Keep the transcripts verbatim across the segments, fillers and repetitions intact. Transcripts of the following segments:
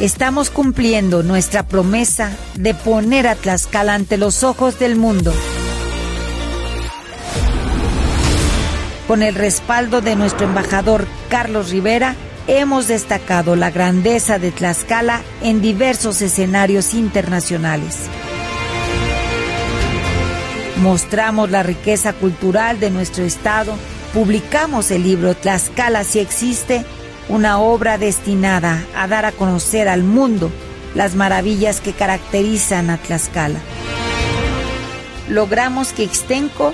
estamos cumpliendo nuestra promesa de poner a Tlaxcala ante los ojos del mundo. Con el respaldo de nuestro embajador Carlos Rivera, hemos destacado la grandeza de Tlaxcala en diversos escenarios internacionales. Mostramos la riqueza cultural de nuestro estado, publicamos el libro Tlaxcala si existe, una obra destinada a dar a conocer al mundo las maravillas que caracterizan a Tlaxcala. Logramos que Ixtenco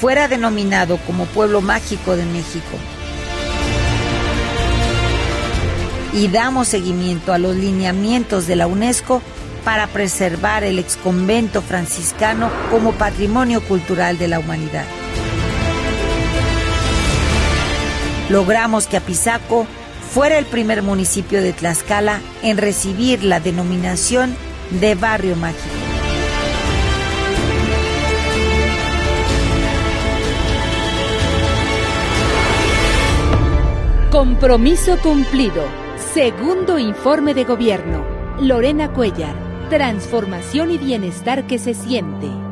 fuera denominado como Pueblo Mágico de México. Y damos seguimiento a los lineamientos de la UNESCO para preservar el exconvento franciscano como patrimonio cultural de la humanidad. Logramos que Apizaco fuera el primer municipio de Tlaxcala en recibir la denominación de Barrio Mágico. Compromiso cumplido. Segundo informe de gobierno. Lorena Cuéllar. Transformación y bienestar que se siente.